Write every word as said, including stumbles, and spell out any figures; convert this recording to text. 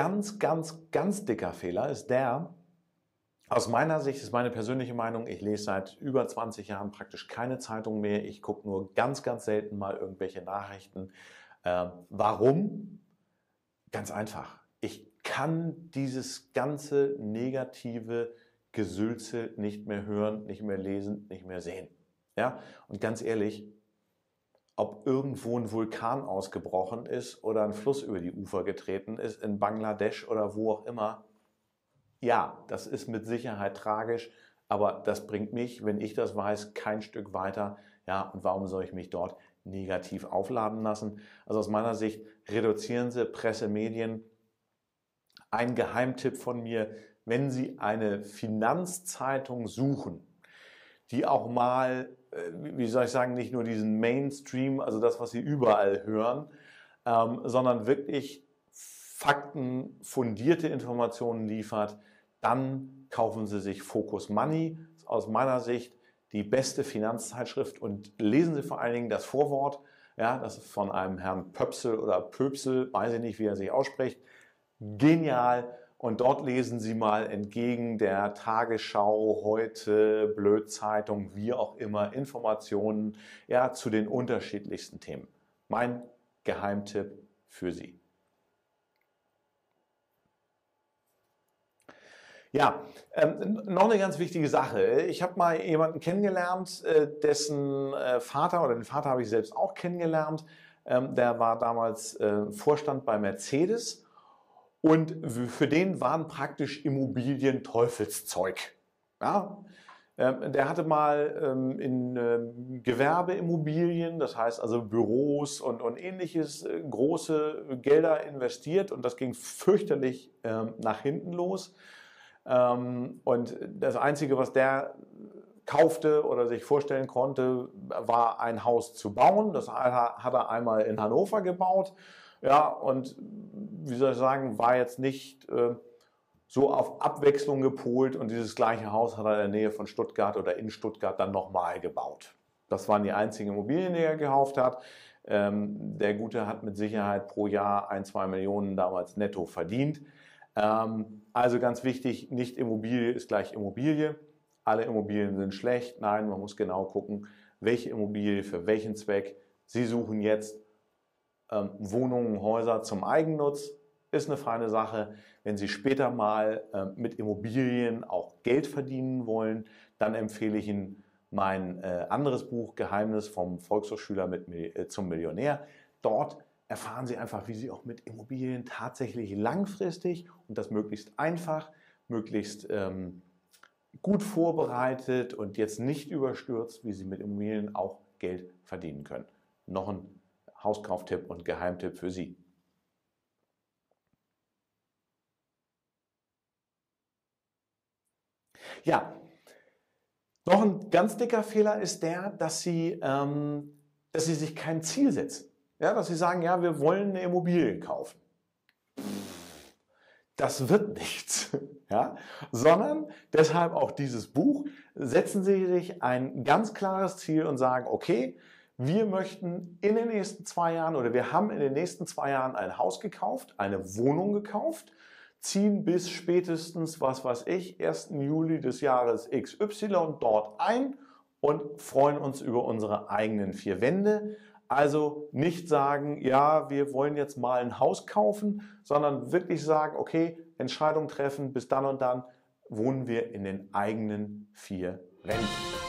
ganz, ganz, ganz dicker Fehler ist der, aus meiner Sicht ist meine persönliche Meinung, ich lese seit über zwanzig Jahren praktisch keine Zeitung mehr, ich gucke nur ganz, ganz selten mal irgendwelche Nachrichten. Äh, warum? Ganz einfach. Ich kann dieses ganze negative Gesülze nicht mehr hören, nicht mehr lesen, nicht mehr sehen. Ja? Und ganz ehrlich, ob irgendwo ein Vulkan ausgebrochen ist oder ein Fluss über die Ufer getreten ist, in Bangladesch oder wo auch immer, ja, das ist mit Sicherheit tragisch, aber das bringt mich, wenn ich das weiß, kein Stück weiter. Ja, und warum soll ich mich dort negativ aufladen lassen? Also aus meiner Sicht reduzieren Sie Pressemedien. Ein Geheimtipp von mir, wenn Sie eine Finanzzeitung suchen, die auch mal, wie soll ich sagen, nicht nur diesen Mainstream, also das, was Sie überall hören, ähm, sondern wirklich Fakten, fundierte Informationen liefert, dann kaufen Sie sich Focus Money. Das ist aus meiner Sicht die beste Finanzzeitschrift und lesen Sie vor allen Dingen das Vorwort, ja, das ist von einem Herrn Pöpsel oder Pöpsel, weiß ich nicht, wie er sich ausspricht, genial. Und dort lesen Sie mal entgegen der Tagesschau, heute, Blödzeitung, wie auch immer, Informationen, ja, zu den unterschiedlichsten Themen. Mein Geheimtipp für Sie. Ja, ähm, noch eine ganz wichtige Sache. Ich habe mal jemanden kennengelernt, äh, dessen äh, Vater, oder den Vater habe ich selbst auch kennengelernt. Ähm, der war damals äh, Vorstand bei Mercedes und für den waren praktisch Immobilien Teufelszeug. Ja? Ähm, der hatte mal ähm, in ähm, Gewerbeimmobilien, das heißt also Büros und, und ähnliches, äh, große Gelder investiert und das ging fürchterlich äh, nach hinten los. Und das Einzige, was der kaufte oder sich vorstellen konnte, war ein Haus zu bauen. Das hat er einmal in Hannover gebaut. Ja, und wie soll ich sagen, war jetzt nicht äh, so auf Abwechslung gepolt. Und dieses gleiche Haus hat er in der Nähe von Stuttgart oder in Stuttgart dann nochmal gebaut. Das waren die einzigen Immobilien, die er gekauft hat. Ähm, der Gute hat mit Sicherheit pro Jahr ein, zwei Millionen damals netto verdient. Also ganz wichtig, nicht Immobilie ist gleich Immobilie. Alle Immobilien sind schlecht. Nein, man muss genau gucken, welche Immobilie für welchen Zweck. Sie suchen jetzt ähm, Wohnungen, Häuser zum Eigennutz. Ist eine feine Sache. Wenn Sie später mal ähm, mit Immobilien auch Geld verdienen wollen, dann empfehle ich Ihnen mein äh, anderes Buch, Geheimnis vom Volkshochschüler mit äh, zum Millionär. Dort erfahren Sie einfach, wie Sie auch mit Immobilien tatsächlich langfristig und das möglichst einfach, möglichst ähm, gut vorbereitet und jetzt nicht überstürzt, wie Sie mit Immobilien auch Geld verdienen können. Noch ein Hauskauftipp und Geheimtipp für Sie. Ja, noch ein ganz dicker Fehler ist der, dass Sie, ähm, dass Sie sich kein Ziel setzen. Ja, dass Sie sagen, ja, wir wollen eine Immobilie kaufen. Das wird nichts. Ja? Sondern deshalb auch dieses Buch. Setzen Sie sich ein ganz klares Ziel und sagen, okay, wir möchten in den nächsten zwei Jahren oder wir haben in den nächsten zwei Jahren ein Haus gekauft, eine Wohnung gekauft, ziehen bis spätestens, was weiß ich, ersten Juli des Jahres X Y dort ein und freuen uns über unsere eigenen vier Wände. Also nicht sagen, ja, wir wollen jetzt mal ein Haus kaufen, sondern wirklich sagen, okay, Entscheidung treffen, bis dann und dann wohnen wir in den eigenen vier Wänden.